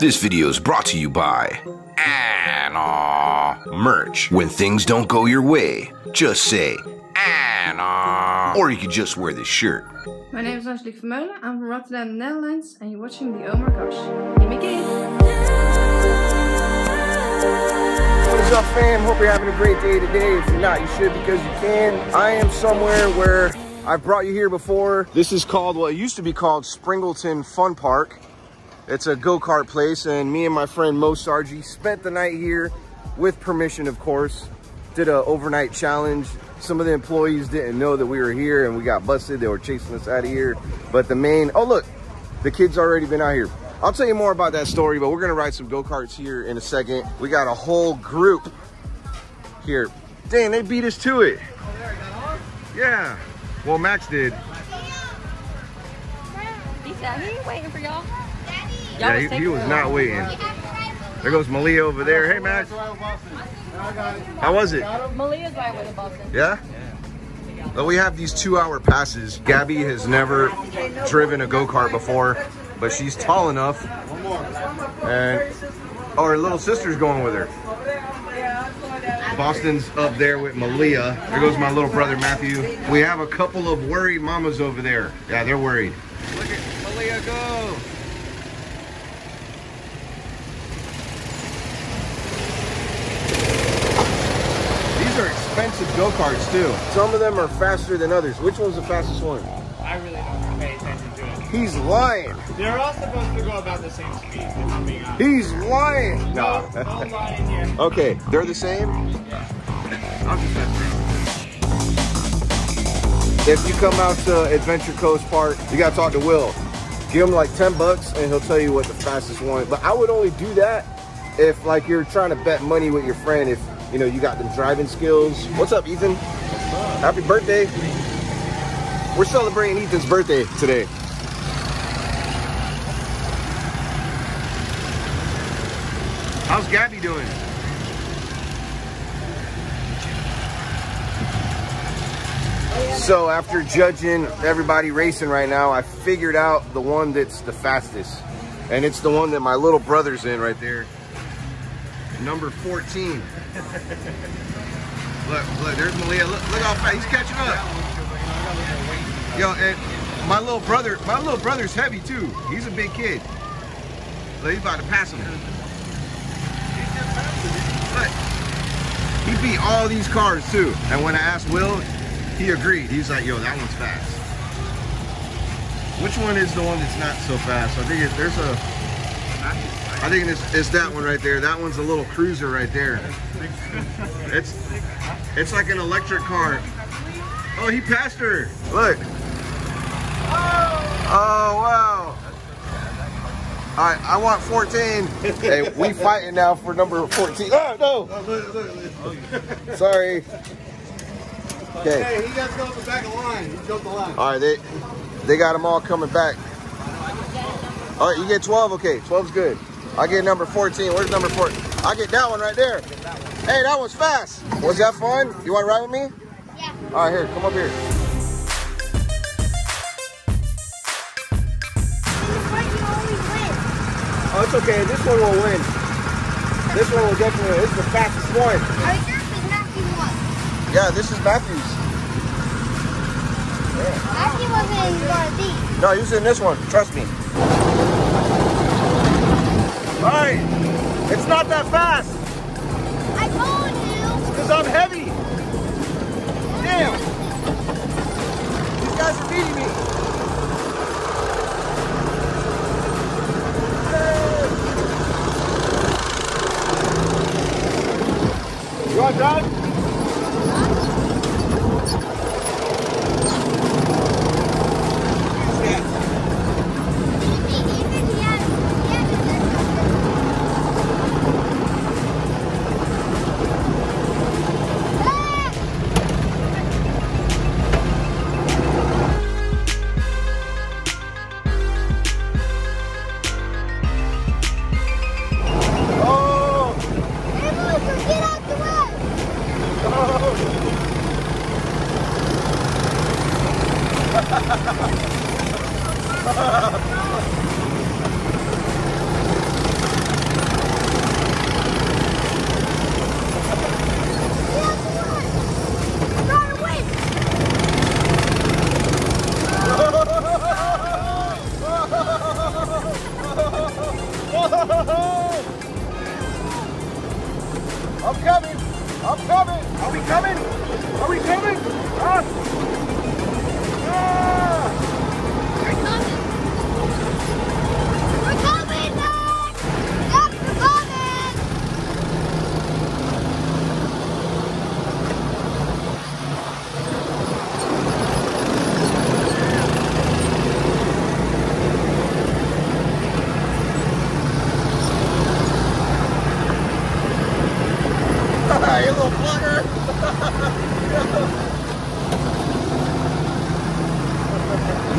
This video is brought to you by Anna Merch. When things don't go your way, just say Anna. Or you could just wear this shirt. My name is Angelique Vermeulen. I'm from Rotterdam, Netherlands, and you're watching the Oh My Gosh. Gimme Game. What is up, fam? Hope you're having a great day today. If you're not, you should, because you can. I am somewhere where I've brought you here before. This is called, well, it used to be called Springleton Fun Park. It's a go-kart place, and me and my friend Mo Sargi spent the night here with permission, of course. Did an overnight challenge. Some of the employees didn't know that we were here, and we got busted. They were chasing us out of here. But the main, oh look, the kid's already been out here. I'll tell you more about that story, but we're gonna ride some go-karts here in a second. We got a whole group here. Dang, they beat us to it. Oh, there, it got on? Yeah, well, Max did. He's out here waiting for y'all. Yeah, he was not waiting. There goes Malia over there. Hey, Max. How was it? Malia's right with the buses. Yeah? Well, we have these 2-hour passes. Gabby has never driven a go-kart before, but she's tall enough. And, oh, her little sister's going with her. Boston's up there with Malia. There goes my little brother, Matthew. We have a couple of worried mamas over there. Yeah, they're worried. Look at Malia go. Expensive go-karts too. Some of them are faster than others. Which one's the fastest one? I really don't pay attention to it. He's lying. They're all supposed to go about the same speed, if I'm being honest. He's lying. No, I'm lying here. Okay, they're the same? Yeah. I'm just that. If you come out to Adventure Coast Park, you gotta talk to Will. Give him like 10 bucks and he'll tell you what the fastest one. But I would only do that if like you're trying to bet money with your friend, if you know, you got them driving skills. What's up, Ethan? Happy birthday. We're celebrating Ethan's birthday today. How's Gabby doing? So after judging everybody racing right now, I figured out the one that's the fastest. And it's the one that my little brother's in right there. Number 14. Look, there's Malia. Look how fast he's catching up. Yo, and my little brother's heavy too. He's a big kid. Look, he's about to pass him. Look, he beat all these cars too. And when I asked Will, he agreed. He's like, yo, that one's fast. Which one is the one that's not so fast? I think there's a. I think it's that one right there. That one's a little cruiser right there. It's like an electric car. Oh, he passed her. Look. Oh, wow. All right, I want 14. Hey, we fighting now for number 14. Oh, no. Oh, look. Sorry. Okay. Hey, he got to go up the back of the line. He jumped the line. All right, they got them all coming back. All right, you get 12? Okay, 12's good. I get number 14. Where's number 14? I get that one right there. Hey, that was fast. Was that fun? You want to ride with me? Yeah. All right, here, come up here. Oh, it's okay. This one will win. This one will definitely win. This is the fastest one. I think this is Matthew's one. Yeah, this is Matthew's. Yeah. Matthew wasn't in one of these. No, he was in this one. Trust me. All right, it's not that fast. I told you. Because I'm heavy. Damn. These guys are beating me. Hey. You want done?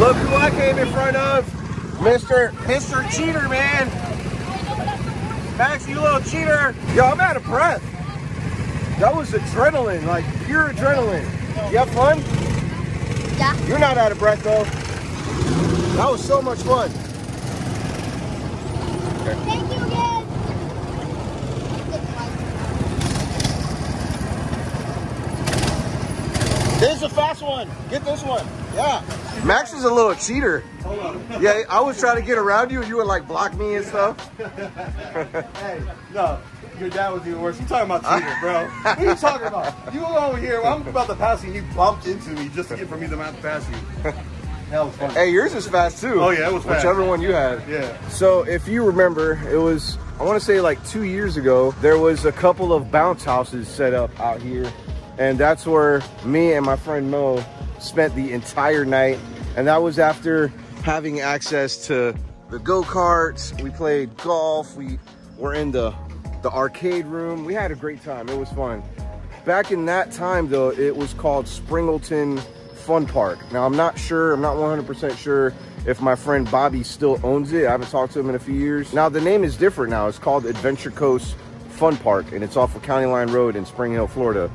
Look who I came in front of, Mr. Cheater, man. Max, you little cheater. Yo, I'm out of breath. That was adrenaline, like pure adrenaline. You have fun? Yeah. You're not out of breath, though. That was so much fun. Thank you again. This is a fast one. Get this one. Yeah. Max is a little cheater. Hold on. Yeah, I was trying to get around you and you would like block me and stuff. Hey, no. Your dad was even worse. You talking about cheater, bro. What are you talking about? You were over here. I'm about to pass you and you bumped into me just to get for me to not pass you. That was fun. Hey, yours is fast too. Oh, yeah, it was fast. Whichever one you had. Yeah. So if you remember, it was, I want to say like 2 years ago, there was a couple of bounce houses set up out here. And that's where me and my friend Mo spent the entire night. And that was after having access to the go-karts. We played golf. We were in the arcade room. We had a great time. It was fun. Back in that time, though, it was called Springleton Fun Park. Now, I'm not sure. I'm not 100% sure if my friend Bobby still owns it. I haven't talked to him in a few years. Now, the name is different now. It's called Adventure Coast Fun Park, and it's off of County Line Road in Spring Hill, Florida.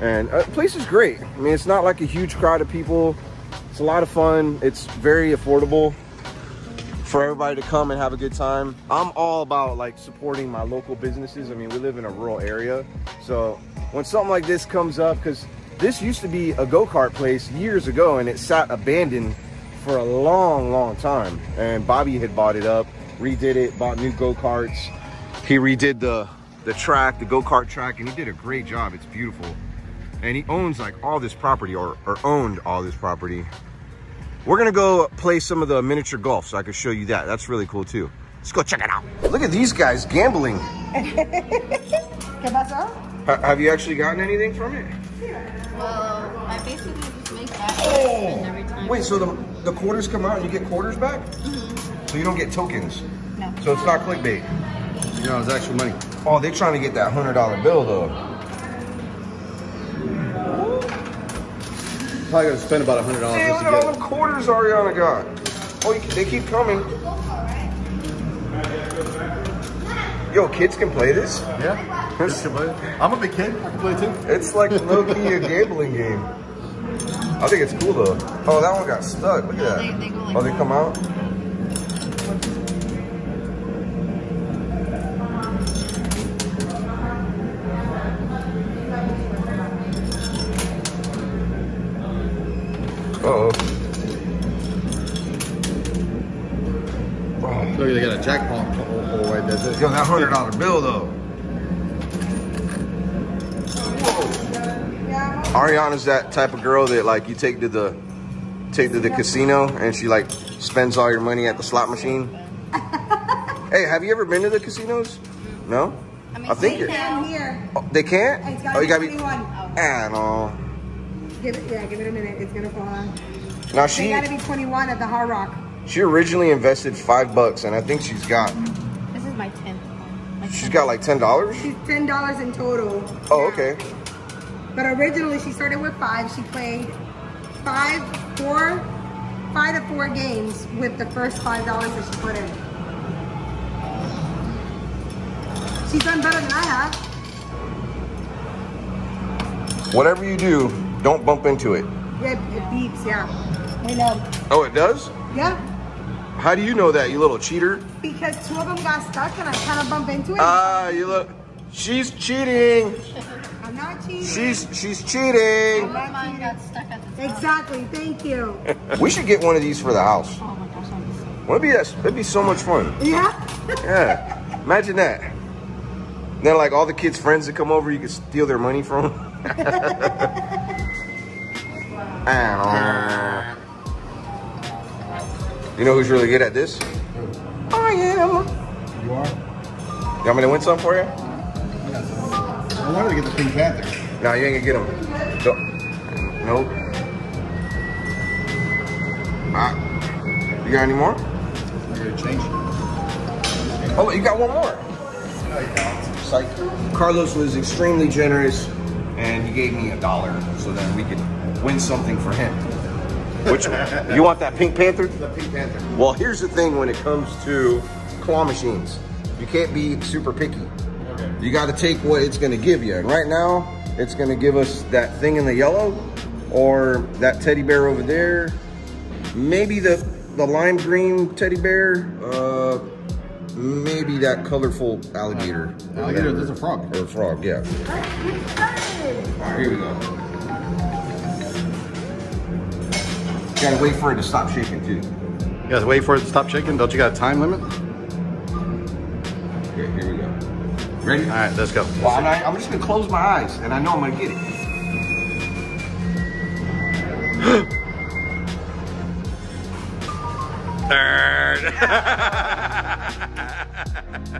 And the place is great. I mean, it's not like a huge crowd of people. It's a lot of fun. It's very affordable for everybody to come and have a good time. I'm all about like supporting my local businesses. I mean, we live in a rural area. So when something like this comes up, because this used to be a go-kart place years ago and it sat abandoned for a long, long time. And Bobby had bought it up, redid it, bought new go-karts. He redid the track, the go-kart track, and he did a great job. It's beautiful. And he owns like all this property or owned all this property. We're gonna go play some of the miniature golf so I can show you that. That's really cool too. Let's go check it out. Look at these guys gambling. Have you actually gotten anything from it? Well, I basically just make that and every time. Wait, so the quarters come out and you get quarters back? Mm-hmm. So you don't get tokens? No. So it's not clickbait. You know, it's actual money. Oh, they're trying to get that $100 bill though. Probably gonna spend about $100. Hey, look at all the quarters Ariana got. Oh, they keep coming. Yo, kids can play this? Yeah, kids can play it. I'm a big kid, I can play it too. It's like low-key a gambling game. I think it's cool though. Oh, that one got stuck, look at that. Oh, they come out? Uh-oh. Oh. So they got a jackpot the whole way, does it? Yo, that $100 bill though. Whoa. Ariana's that type of girl that like you take to the casino and she like spends all your money at the slot machine. Hey, have you ever been to the casinos? No? I mean, I think they can here. Oh, they can't? Oh, you gotta be. Ah, no. Give it a minute. It's gonna fall on. Now she gotta be 21 at the Hard Rock. She originally invested $5, and I think she's got. This is my 10th one. She's got like $10. She's $10 in total. Oh, okay. But originally she started with $5. She played five to four games with the first $5 that she put in. She's done better than I have. Whatever you do, don't bump into it. Yeah, it beeps, yeah. I know. Oh, it does? Yeah. How do you know that, you little cheater? Because two of them got stuck and I kind of bumped into it. Ah, you look. She's cheating. I'm not cheating. She's cheating. Mine got stuck at the top. Exactly, thank you. We should get one of these for the house. Oh my gosh, that'd be so much fun. Yeah? Yeah, imagine that. Then like all the kids' friends that come over, you could steal their money from them. You know who's really good at this? I am. You are? You want me to win some for you? Yes. I wanted to get the Pink Panther. No, you ain't gonna get him. Nope. You got any more? I'm gonna change. Oh, wait, you got one more. Psych. Carlos was extremely generous and he gave me $1 so that we could win something for him. Which you want that Pink Panther? The Pink Panther. Well, here's the thing when it comes to claw machines. You can't be super picky. Okay. You got to take what it's going to give you. And right now, it's going to give us that thing in the yellow or that teddy bear over there. Maybe the lime green teddy bear. Maybe that colorful alligator. Alligator, there's a frog. Or a frog, yeah. Let's get started. All right, here we go. You gotta wait for it to stop shaking too. You gotta wait for it to stop shaking? Don't you got a time limit? Okay, here we go. Ready? All right, let's go. Well, I'm just gonna close my eyes and I know I'm gonna get it. Third.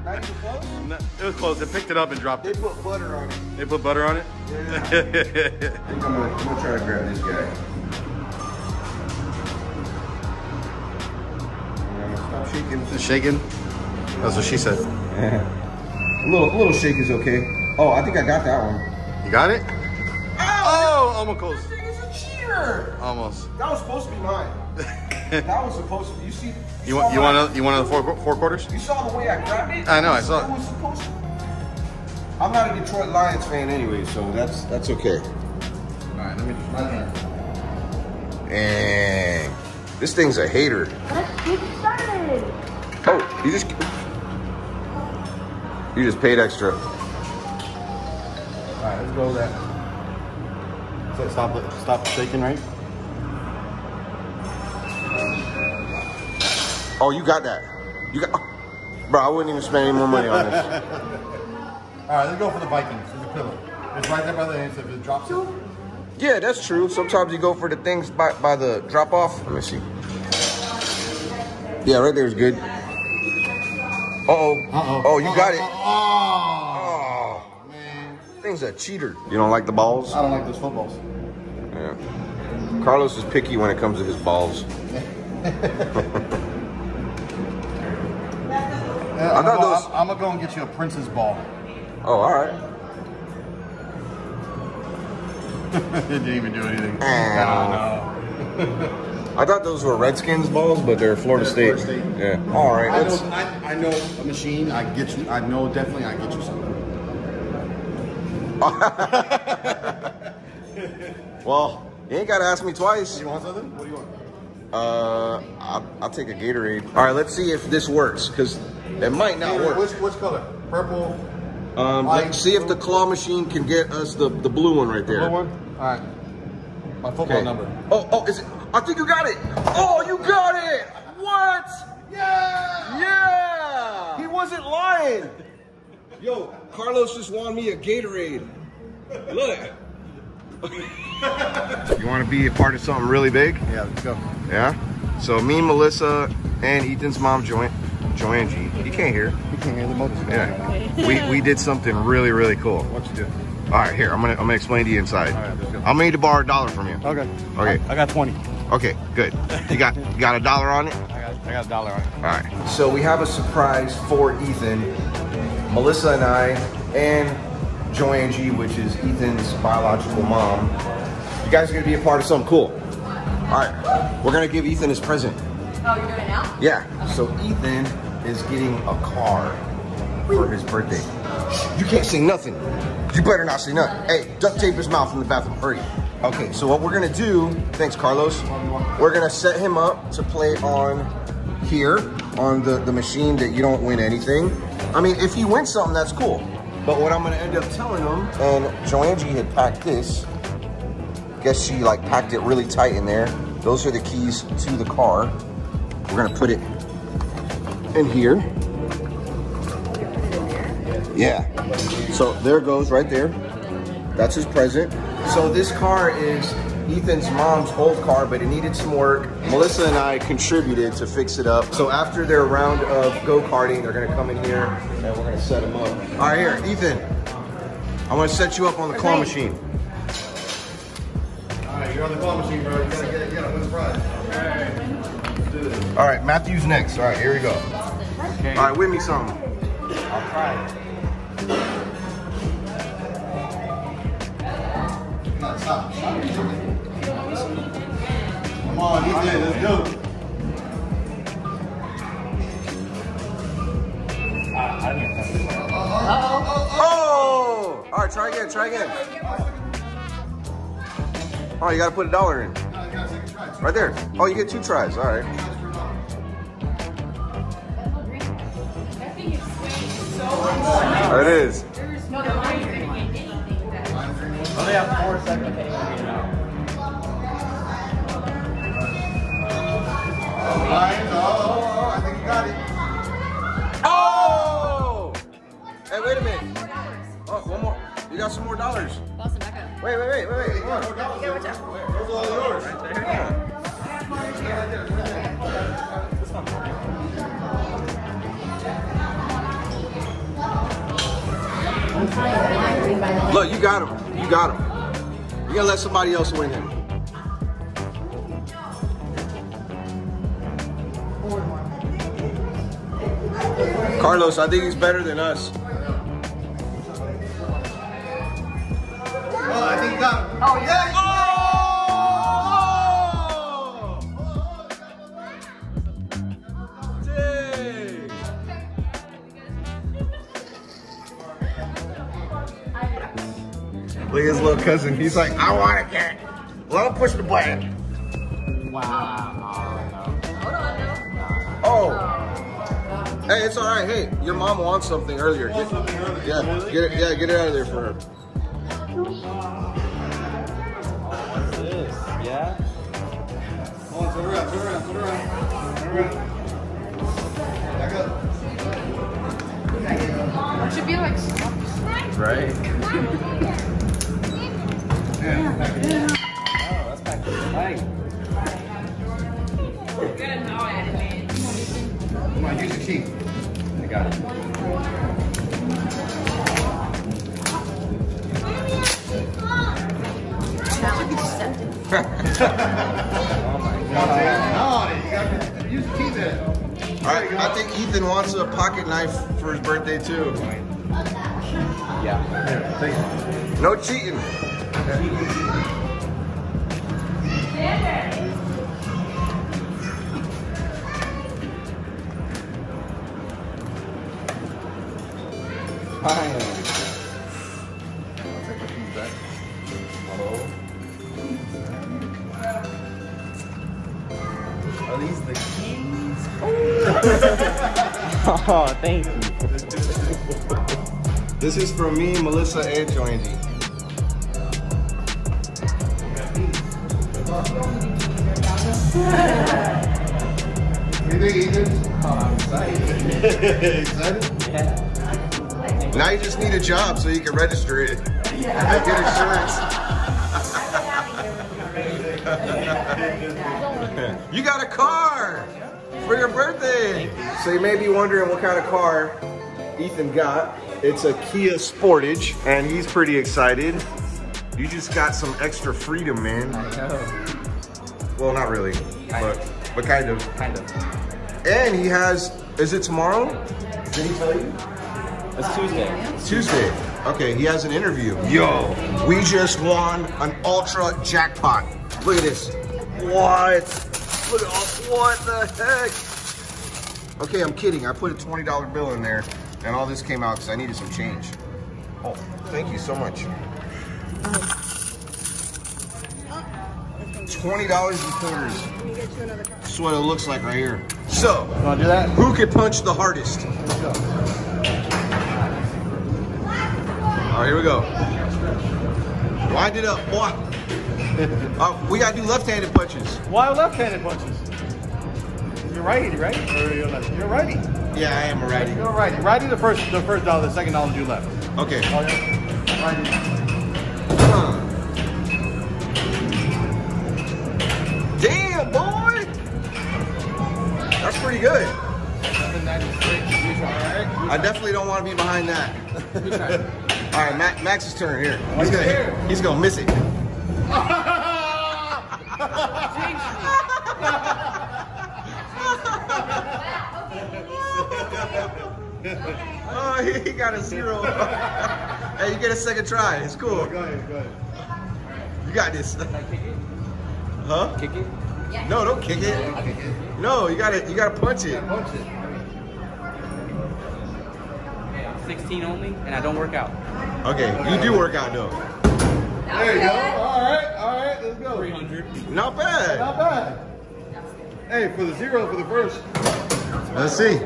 Not even close? No, it was close. It picked it up and dropped it. They put butter on it. They put butter on it? Yeah. I think I'm gonna try to grab this guy. Shaking? That's what she said. Yeah. A little shake is okay. Oh, I think I got that one. You got it? Oh, almost close. This thing is a cheater. Almost. That was supposed to be mine. That was supposed to. You see? You want the four quarters? You saw the way I grabbed it. I know. I saw it. Was supposed to. I'm not a Detroit Lions fan anyway, so that's okay. All right, let me just run here. And this thing's a hater. Let's get started. Oh, you just paid extra. All right, let's go with that. So stop shaking, right? Oh, you got that. You got, oh. Bro, I wouldn't even spend any more money on this. All right, let's go for the Vikings. There's a pillow. It's right there by the end, so if it drops it. Yeah, that's true. Sometimes you go for the things by the drop off. Let me see. Yeah, right there is good. Uh-oh. Uh-oh. Oh, you got it. Oh, man. Thing's a cheater. You don't like the balls? I don't like those footballs. Yeah. Carlos is picky when it comes to his balls. I'm going to go and get you a Prince's ball. Oh, all right. It didn't even do anything. Oh. I thought those were Redskins balls, but they're Florida State. Yeah. All right. I know a machine. I get you. I know definitely. I get you something. Well, you ain't gotta ask me twice. You want something? What do you want? I'll take a Gatorade. All right. Let's see if this works because it might not work. Which color? Purple. Let's see if the claw machine can get us the blue one right there. The blue one. All right. My football number. Oh, is it? I think you got it. Oh, you got it. What? Yeah. Yeah. He wasn't lying. Yo, Carlos just won me a Gatorade. Look. You want to be a part of something really big? Yeah, let's go. Yeah? So me, Melissa, and Ethan's mom, Joangie. You can't hear. You can't hear the motors. Yeah. We did something really, really cool. What you do? All right, here, I'm gonna explain to you inside. All right, let's go. I made to borrow $1 from you. Okay. Okay. I got 20. Okay, good. You got $1 on it? I got $1 on it. All right. So we have a surprise for Ethan, Melissa and I, and Joangie, which is Ethan's biological mom. You guys are gonna be a part of something cool. All right, we're gonna give Ethan his present. Oh, you're doing it now? Yeah, okay. So Ethan is getting a car for his birthday. You can't say nothing. You better not say nothing. Hey, duct tape his mouth in the bathroom. Hurry. Okay, so what we're gonna do, thanks Carlos, we're gonna set him up to play on here, on the machine that you don't win anything. I mean, if he wins something, that's cool. But what I'm gonna end up telling him, and Joangie had packed this. Guess she like packed it really tight in there. Those are the keys to the car. We're gonna put it in here. Yeah, so there it goes right there. That's his present. So this car is Ethan's mom's old car, but it needed some work. Melissa and I contributed to fix it up. So after their round of go-karting, they're gonna come in here and we're gonna set them up. All right, here, Ethan, I'm gonna set you up on the claw machine. All right, you're on the claw machine, bro. You gotta win the prize. All right, Matthew's next. All right, here we go. Okay. All right, win me something. I'll try it. Stop. Come on, he's in. Let's go. Oh! All right, try again. Try again. Oh, you gotta put $1 in. Right there. Oh, you get 2 tries. All right. There it is. Oh, they have 4 seconds. Oh, I think you got it. Oh! Hey, wait a minute. Oh, one more. You got some more $1. Boston, back up. Wait. Come on. Those are all yours. Right there. Yeah. This one's working. Look, you got him. You got him. You're gonna let somebody else win him. Carlos, I think he's better than us. Oh, I think you got him. Oh, yeah! Oh! Dang! Look at his little cousin. He's like, I want a cat. Well, push the button. Wow. Oh! Hey, it's all right. Hey, your mom wants something earlier. Get it out of there for her. What's this? Yeah? Come on, turn around. Back up. It should be like stops. Right? Yeah. Oh, that's back to the light. You're good at how I animate. Come on, use the key. I got it. Oh my God. No, you gotta use teeth in it. Alright, I think Ethan wants a pocket knife for his birthday too. Yeah. No cheating. Fine. Oh, thank you. This is from me, Melissa, and Joangie. I'm excited. Excited? Yeah. Now you just need a job so you can register it. Yeah. Get insurance. You got a car! For your birthday. So you may be wondering what kind of car Ethan got. It's a Kia Sportage, and he's pretty excited. You just got some extra freedom, man. I know. Well, not really, but kind of. Kind of. And he has, is it tomorrow? Did he tell you? It's Tuesday. Tuesday. Okay, he has an interview. Yo, we just won an ultra jackpot. Look at this. What? Look at all, what the heck? Okay, I'm kidding. I put a $20 bill in there, and all this came out because I needed some change. Oh, thank you so much. $20 and quarters. That's what it looks like right here. So, do that? Who could punch the hardest? All right, here we go. Wind it up, boy. We gotta do left-handed punches. Why left-handed punches? You're righty, right? Or you're left? You're righty. Yeah, I am a righty. You're righty. Righty the first dollar, the second dollar you left. Okay. Oh, yeah. Righty. Damn, boy! That's pretty good. I definitely don't want to be behind that. All right, Max's turn here. He's gonna miss it. Oh, he got a 0. Hey, you get a second try. It's cool. Go ahead. You got this. Huh? Kick it? Yeah. No, don't kick it. I'll kick it. No, you gotta punch it. Punch it. I'm 16 only, and I don't work out. Okay, you do work out though. There you go. All right, let's go. 300. Not bad. Not bad. Hey, for the zero for the first. Let's see.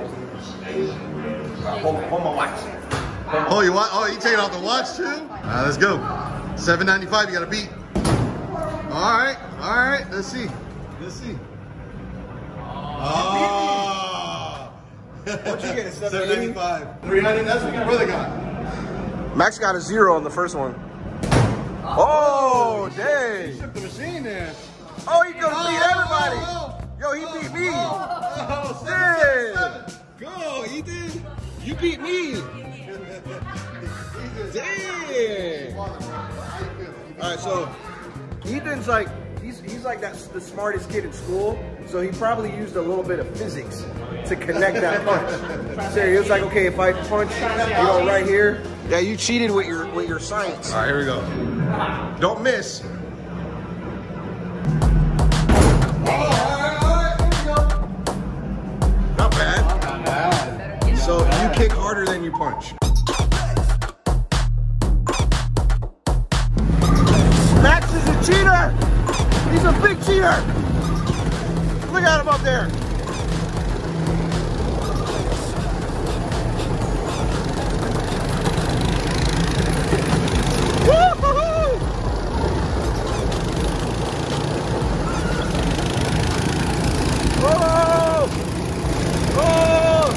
Hold my watch. Oh, you watch? Oh, you taking off the watch too? Let's go. 795. You gotta beat. All right. Let's see. Oh. What'd you get? 785. 300. That's what your brother got. Max got a zero on the first one. Oh, dang. He shook the machine there. Oh, he gonna beat everybody. Yo, he beat me. Oh, dang. Go, Ethan. You beat me. Dang. All right, so Ethan's like, he's like the smartest kid at school, so he probably used a little bit of physics to connect that punch. So he was like, okay, if I punch, right here. Yeah, you cheated with your science. All right, here we go. Don't miss. Oh, all right, here we go. Not bad. Not bad. So you kick harder than you punch. Max is a cheater. He's a big cheater! Look at him up there! Woo-hoo-hoo! Whoa! Whoa!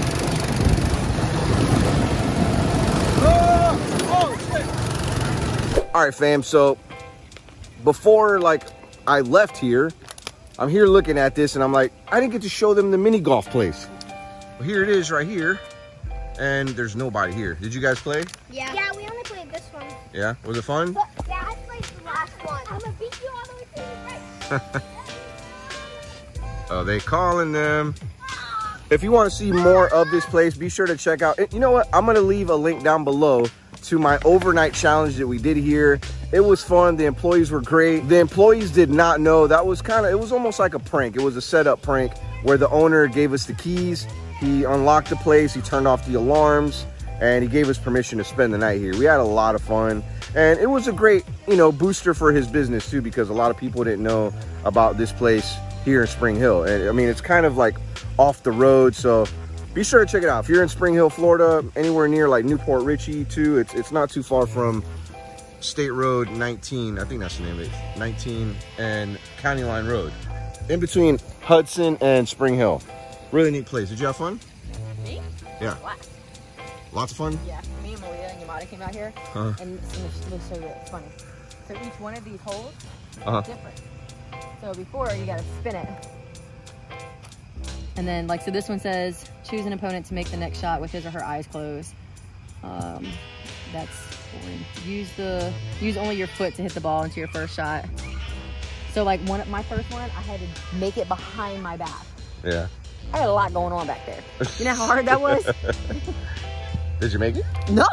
Oh, shit! Alright, fam, so before, like, I left here, I'm here looking at this and I'm like, I didn't get to show them the mini golf place. Well, here it is right here. And there's nobody here. Did you guys play? Yeah. Yeah, we only played this one. Yeah, was it fun? But, yeah, I played the last one. I'm gonna beat you all the way to the right. Oh, they calling them. If you wanna see more of this place, be sure to check out, you know what? I'm gonna leave a link down below to my overnight challenge that we did here. It was fun. The employees were great. The employees did not know. That was kind of, it was almost like a prank. It was a setup prank where the owner gave us the keys. He unlocked the place. He turned off the alarms and he gave us permission to spend the night here. We had a lot of fun and it was a great, you know, booster for his business too, because a lot of people didn't know about this place here in Spring Hill. And I mean, it's kind of like off the road. So be sure to check it out. If you're in Spring Hill, Florida, anywhere near like Newport Richey too, it's not too far from State Road 19, I think that's the name of it, 19 and County Line Road. In between Hudson and Spring Hill. Really neat place. Did you have fun? Me? Yeah. Lots. Lots of fun? Yeah. Me and Malia and Yamada came out here and it was so good. Funny. So each one of these holes is different. So before, you gotta spin it. And then, like, so this one says, choose an opponent to make the next shot with his or her eyes closed. That's boring. Use only your foot to hit the ball into your first shot. So, like, my first one, I had to make it behind my back. Yeah. I had a lot going on back there. You know how hard that was? Did you make it? No!